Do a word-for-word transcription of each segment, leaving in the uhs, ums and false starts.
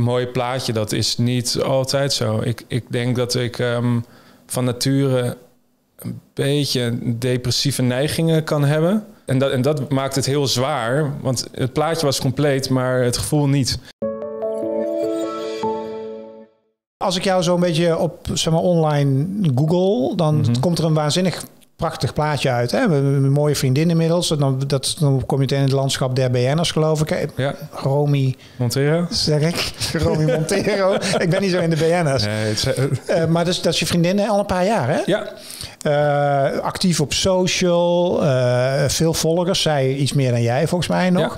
mooi plaatje, dat is niet altijd zo. Ik, ik denk dat ik um, van nature een beetje depressieve neigingen kan hebben. En dat, en dat maakt het heel zwaar, want het plaatje was compleet, maar het gevoel niet. Als ik jou zo'n beetje op, zeg maar, online google, dan mm-hmm. komt er een waanzinnig prachtig plaatje uit. Hè? Een mooie vriendin inmiddels. Dan, dat, dan kom je meteen in het landschap der B N'ers, geloof ik. Ja. Romy Monteiro. Zeg ik. Romy Monteiro. Ik ben niet zo in de B N'ers. Nee, is... uh, maar dus, dat is je vriendin, hè? Al een paar jaar, hè? Ja. Uh, actief op social. Uh, veel volgers. Zij iets meer dan jij, volgens mij nog.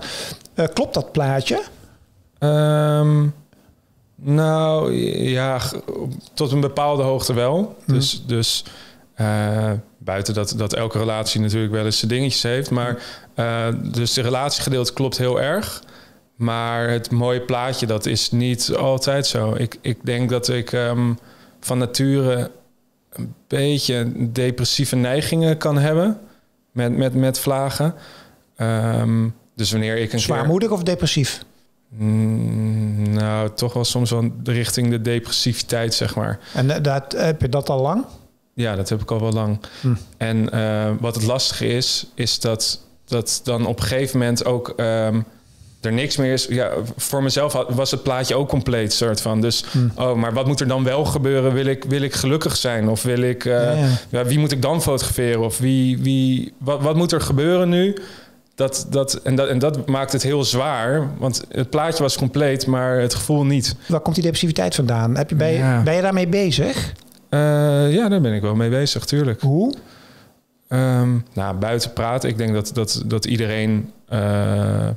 Ja. Uh, klopt dat plaatje? Um... Nou, ja, tot een bepaalde hoogte wel. Hmm. Dus, dus uh, buiten dat, dat elke relatie natuurlijk wel eens zijn dingetjes heeft. Maar uh, dus de relatiegedeelte klopt heel erg. Maar het mooie plaatje, dat is niet altijd zo. Ik, ik denk dat ik um, van nature een beetje depressieve neigingen kan hebben. Met, met, met vlagen. Um, dus wanneer ik een Zwaarmoedig keer... of depressief? Mm, nou, toch wel soms wel richting de depressiviteit, zeg maar. En dat, heb je dat al lang? Ja, dat heb ik al wel lang. Hm. En uh, wat het lastige is, is dat, dat dan op een gegeven moment ook um, er niks meer is. Ja, voor mezelf had, was het plaatje ook compleet, soort van. Dus, hm. oh, maar wat moet er dan wel gebeuren? Wil ik, wil ik gelukkig zijn? Of wil ik, uh, ja, ja. Ja, wie moet ik dan fotograferen? Of wie, wie, wat, wat moet er gebeuren nu? Dat, dat, en, dat, en dat maakt het heel zwaar, want het plaatje was compleet, maar het gevoel niet. Waar komt die depressiviteit vandaan? Heb je, ben, ja. je, ben je daarmee bezig? Uh, ja, daar ben ik wel mee bezig, tuurlijk. Hoe? Um, nou, buiten praten. Ik denk dat, dat, dat iedereen uh,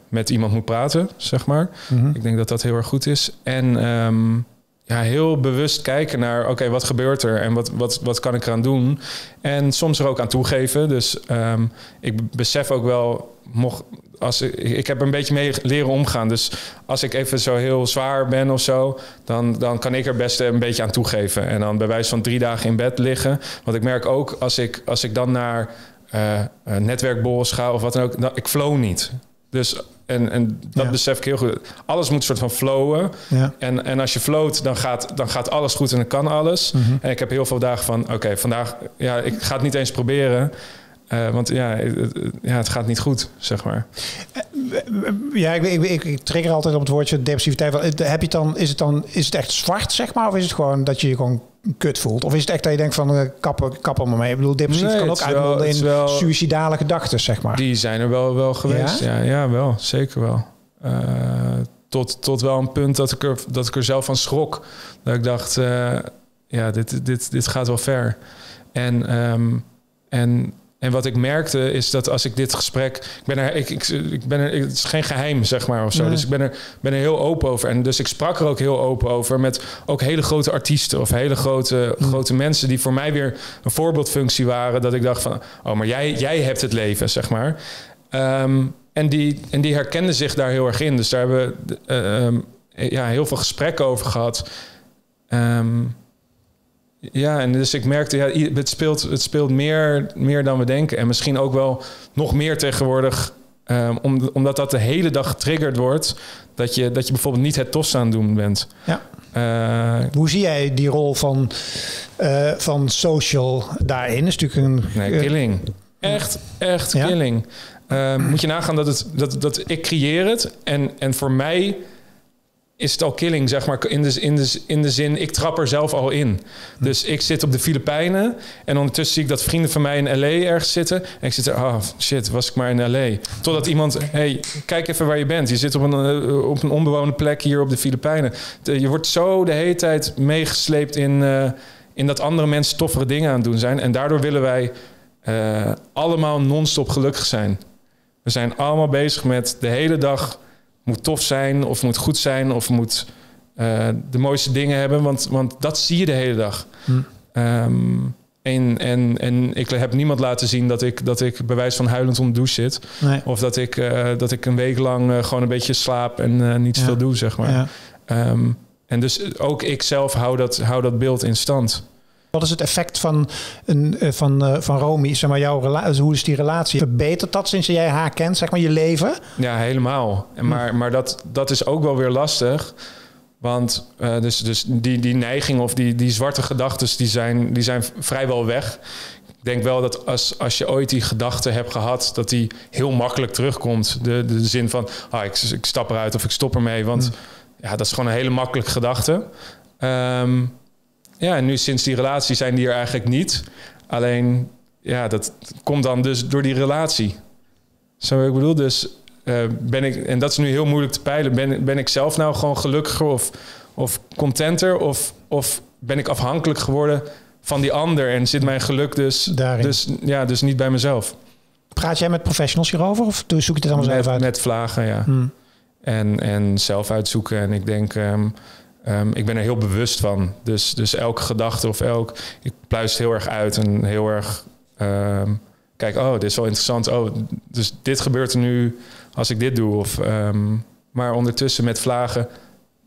met iemand moet praten, zeg maar. Mm-hmm. Ik denk dat dat heel erg goed is. En um, ja, heel bewust kijken naar, oké, okay, wat gebeurt er en wat, wat, wat kan ik eraan doen? En soms er ook aan toegeven. Dus um, ik besef ook wel... Mocht, als ik, ik heb een beetje mee leren omgaan. Dus als ik even zo heel zwaar ben of zo... Dan, dan kan ik er best een beetje aan toegeven. En dan bij wijze van drie dagen in bed liggen. Want ik merk ook, als ik, als ik dan naar uh, netwerkborrels ga of wat dan ook... Dan, ik flow niet. Dus, en, en dat ja. besef ik heel goed. Alles moet soort van flowen. Ja. En, en als je flowt, dan gaat, dan gaat alles goed en dan kan alles. Mm-hmm. En ik heb heel veel dagen van... Oké, okay, vandaag... Ja, ik ga het niet eens proberen... Uh, want ja het, ja, het gaat niet goed, zeg maar. Ja, ik, ik, ik, ik trigger altijd op het woordje depressiviteit. Heb je dan, is het dan, is het echt zwart, zeg maar? Of is het gewoon dat je je gewoon kut voelt? Of is het echt dat je denkt van, kappen, kappen maar mee? Ik bedoel, depressief nee, kan ook uitmonden in wel, suïcidale gedachten, zeg maar. Die zijn er wel, wel geweest, ja? Ja, ja, wel, zeker wel. Uh, tot, tot wel een punt dat ik, er, dat ik er zelf van schrok. Dat ik dacht, uh, ja, dit, dit, dit gaat wel ver. En... Um, en En wat ik merkte is dat als ik dit gesprek... Ik ben er, ik, ik, ik ben er, het is geen geheim, zeg maar, of zo. Nee. Dus ik ben er, ben er heel open over. En dus ik sprak er ook heel open over met ook hele grote artiesten... of hele grote, mm. grote mensen die voor mij weer een voorbeeldfunctie waren... dat ik dacht van, oh, maar jij, jij hebt het leven, zeg maar. Um, en, die, en die herkenden zich daar heel erg in. Dus daar hebben we uh, um, ja, heel veel gesprekken over gehad... Um, Ja, en dus ik merkte, ja, het speelt, het speelt meer, meer dan we denken. En misschien ook wel nog meer tegenwoordig. Um, omdat dat de hele dag getriggerd wordt. Dat je, dat je bijvoorbeeld niet het tofst aan het doen bent. Ja. Uh, Hoe zie jij die rol van, uh, van social daarin? Is natuurlijk een... Nee, killing. Echt, echt ja? killing. Uh, moet je nagaan dat, het, dat, dat ik creëer het. En, en voor mij... is het al killing, zeg maar, in de, in, de, in de zin... ik trap er zelf al in. Dus ik zit op de Filipijnen... en ondertussen zie ik dat vrienden van mij in L A ergens zitten... en ik zit er, oh shit, was ik maar in L A. Totdat iemand, hey, kijk even waar je bent. Je zit op een, op een onbewoonde plek hier op de Filipijnen. Je wordt zo de hele tijd meegesleept in... Uh, in dat andere mensen toffere dingen aan het doen zijn... en daardoor willen wij uh, allemaal non-stop gelukkig zijn. We zijn allemaal bezig met de hele dag... moet tof zijn, of moet goed zijn... of moet uh, de mooiste dingen hebben. Want, want dat zie je de hele dag. Hmm. Um, en, en, en ik heb niemand laten zien... dat ik, dat ik bij wijze van huilend onder de douche zit. Nee. Of dat ik, uh, dat ik een week lang uh, gewoon een beetje slaap... en uh, niet zoveel ja. doe, zeg maar. Ja. Um, en dus ook ik zelf hou dat, hou dat beeld in stand... Wat is het effect van, een, van, van Romy? Zeg maar, jouw relatie, hoe is die relatie? Verbetert dat sinds jij haar kent, zeg maar, je leven? Ja, helemaal. Maar, maar dat, dat is ook wel weer lastig. Want uh, dus, dus die, die neiging of die, die zwarte gedachten die zijn, die zijn vrijwel weg. Ik denk wel dat als, als je ooit die gedachte hebt gehad, dat die heel makkelijk terugkomt. De, de zin van, ah, ik, ik stap eruit of ik stop ermee. Want mm. ja, dat is gewoon een hele makkelijke gedachte. Um, ja, en nu sinds die relatie zijn die er eigenlijk niet. Alleen, ja, dat komt dan dus door die relatie. Zo wat ik bedoel, dus uh, ben ik... En dat is nu heel moeilijk te peilen. Ben, ben ik zelf nou gewoon gelukkiger of, of contenter? Of, of ben ik afhankelijk geworden van die ander en zit mijn geluk dus, dus, ja, dus niet bij mezelf. Praat jij met professionals hierover of zoek je het allemaal zelf uit? Met vlagen, ja. Hmm. En, en zelf uitzoeken. En ik denk, um, um, ik ben er heel bewust van. Dus, dus elke gedachte of elk... Ik pluis heel erg uit en heel erg... Um, kijk, oh, dit is wel interessant. Oh, dus dit gebeurt er nu als ik dit doe. Of, um, maar ondertussen met vlagen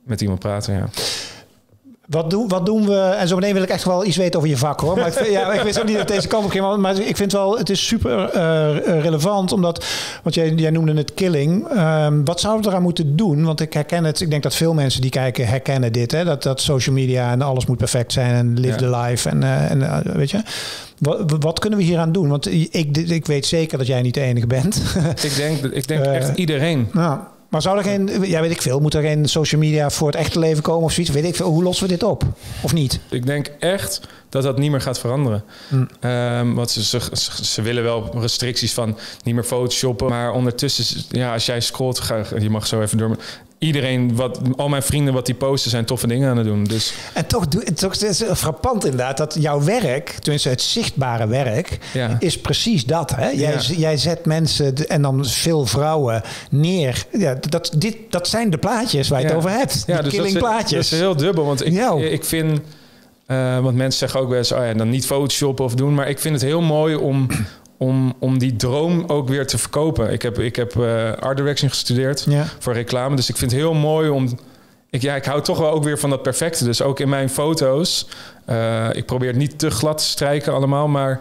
met iemand praten, ja. Wat doen, wat doen we? En zo meteen wil ik echt wel iets weten over je vak, hoor. Maar ik, ja, ik weet ook niet dat deze kant op ging. Maar, maar ik vind wel, het is super uh, relevant. Omdat, want jij, jij noemde het killing. Um, wat zouden we eraan moeten doen? Want ik herken het. Ik denk dat veel mensen die kijken herkennen dit. Hè? Dat, dat social media en alles moet perfect zijn. En live ja. the life. En, uh, en uh, weet je. Wat, wat kunnen we hieraan doen? Want ik, ik weet zeker dat jij niet de enige bent. Ik denk, ik denk uh, echt iedereen. Nou. Maar zou er geen, ja weet ik veel, moet er geen social media voor het echte leven komen of zoiets? Weet ik veel, hoe lossen we dit op? Of niet? Ik denk echt dat dat niet meer gaat veranderen. Mm. Um, want ze, ze, ze willen wel restricties van niet meer photoshoppen. Maar ondertussen, ja, als jij scrolt, ga, je mag zo even door... Iedereen, wat, al mijn vrienden wat die posten zijn toffe dingen aan het doen. Dus. En toch, toch is het frappant inderdaad dat jouw werk, tenminste het zichtbare werk, ja. is precies dat. Hè? Jij, ja. jij zet mensen en dan veel vrouwen neer. Ja, dat, dit, dat zijn de plaatjes waar je ja. het over hebt. Ja, dus killing plaatjes. Dat is heel dubbel, want ik, ja. ik vind... Uh, want mensen zeggen ook wel eens, oh ja, dan niet photoshoppen of doen. Maar ik vind het heel mooi om... Om, om die droom ook weer te verkopen. Ik heb, ik heb uh, art direction gestudeerd ja. voor reclame. Dus ik vind het heel mooi om... Ik, ja, ik hou toch wel ook weer van dat perfecte. Dus ook in mijn foto's. Uh, ik probeer het niet te glad te strijken allemaal. Maar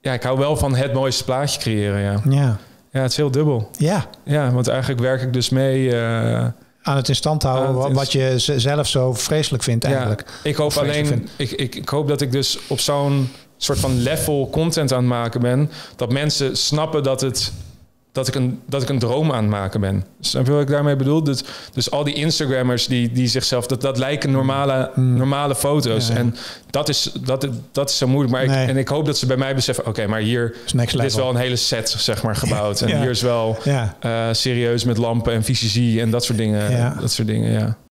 ja, ik hou wel van het mooiste plaatje creëren. Ja, ja. ja het is heel dubbel. Ja. ja, want eigenlijk werk ik dus mee... Uh, aan het in stand houden wat, wat je zelf zo vreselijk vindt eigenlijk. Ja, ik hoop alleen... Ik, ik, ik hoop dat ik dus op zo'n... soort van level content aan het maken ben... dat mensen snappen dat, het, dat, ik, een, dat ik een droom aan het maken ben. Snap je wat ik daarmee bedoel? Dus, dus al die Instagrammers die, die zichzelf... dat, dat lijken normale, mm. normale foto's. Ja, ja. En dat is, dat, dat is zo moeilijk. Maar nee. ik, en ik hoop dat ze bij mij beseffen... oké, okay, maar hier is, is wel een hele set zeg maar, gebouwd. En ja. hier is wel ja. uh, serieus met lampen en visie en dat soort dingen. Ja. Dat soort dingen ja.